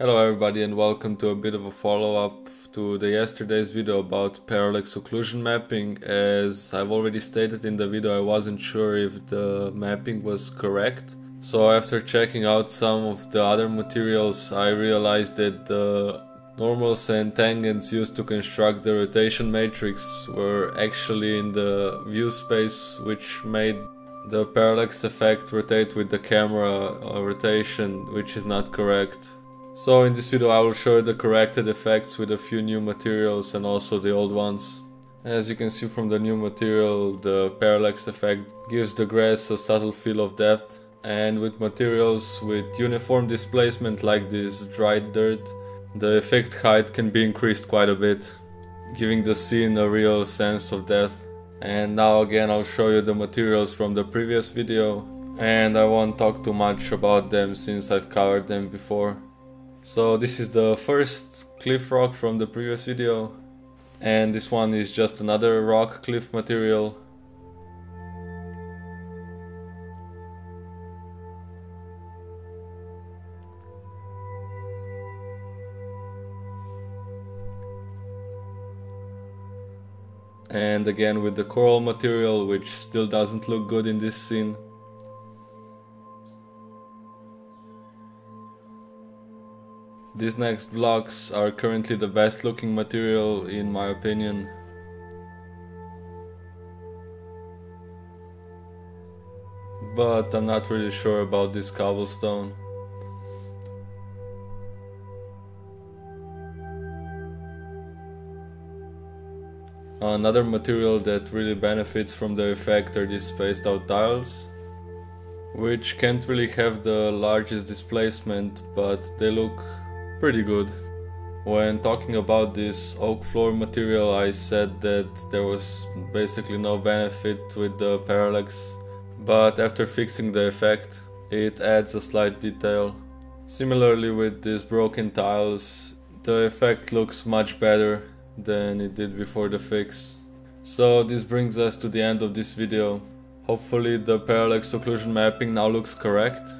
Hello everybody, and welcome to a bit of a follow-up to the yesterday's video about parallax occlusion mapping. As I've already stated in the video, I wasn't sure if the mapping was correct. So after checking out some of the other materials, I realized that the normals and tangents used to construct the rotation matrix were actually in the view space, which made the parallax effect rotate with the camera rotation, which is not correct. So in this video I will show you the corrected effects with a few new materials and also the old ones. As you can see from the new material, the parallax effect gives the grass a subtle feel of depth, and with materials with uniform displacement like this dried dirt, the effect height can be increased quite a bit, giving the scene a real sense of depth. And now again I'll show you the materials from the previous video, and I won't talk too much about them since I've covered them before. So this is the first cliff rock from the previous video, and this one is just another rock cliff material. And again with the coral material, which still doesn't look good in this scene. These next blocks are currently the best looking material in my opinion. But I'm not really sure about this cobblestone. Another material that really benefits from the effect are these spaced out tiles, which can't really have the largest displacement, but they look pretty good. When talking about this oak floor material, I said that there was basically no benefit with the parallax, but after fixing the effect it adds a slight detail. Similarly with these broken tiles, the effect looks much better than it did before the fix. So this brings us to the end of this video. Hopefully the parallax occlusion mapping now looks correct.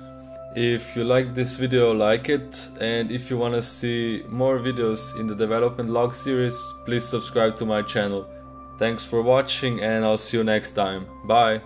If you like this video, like it, and if you want to see more videos in the development log series, please subscribe to my channel. Thanks for watching, and I'll see you next time. Bye!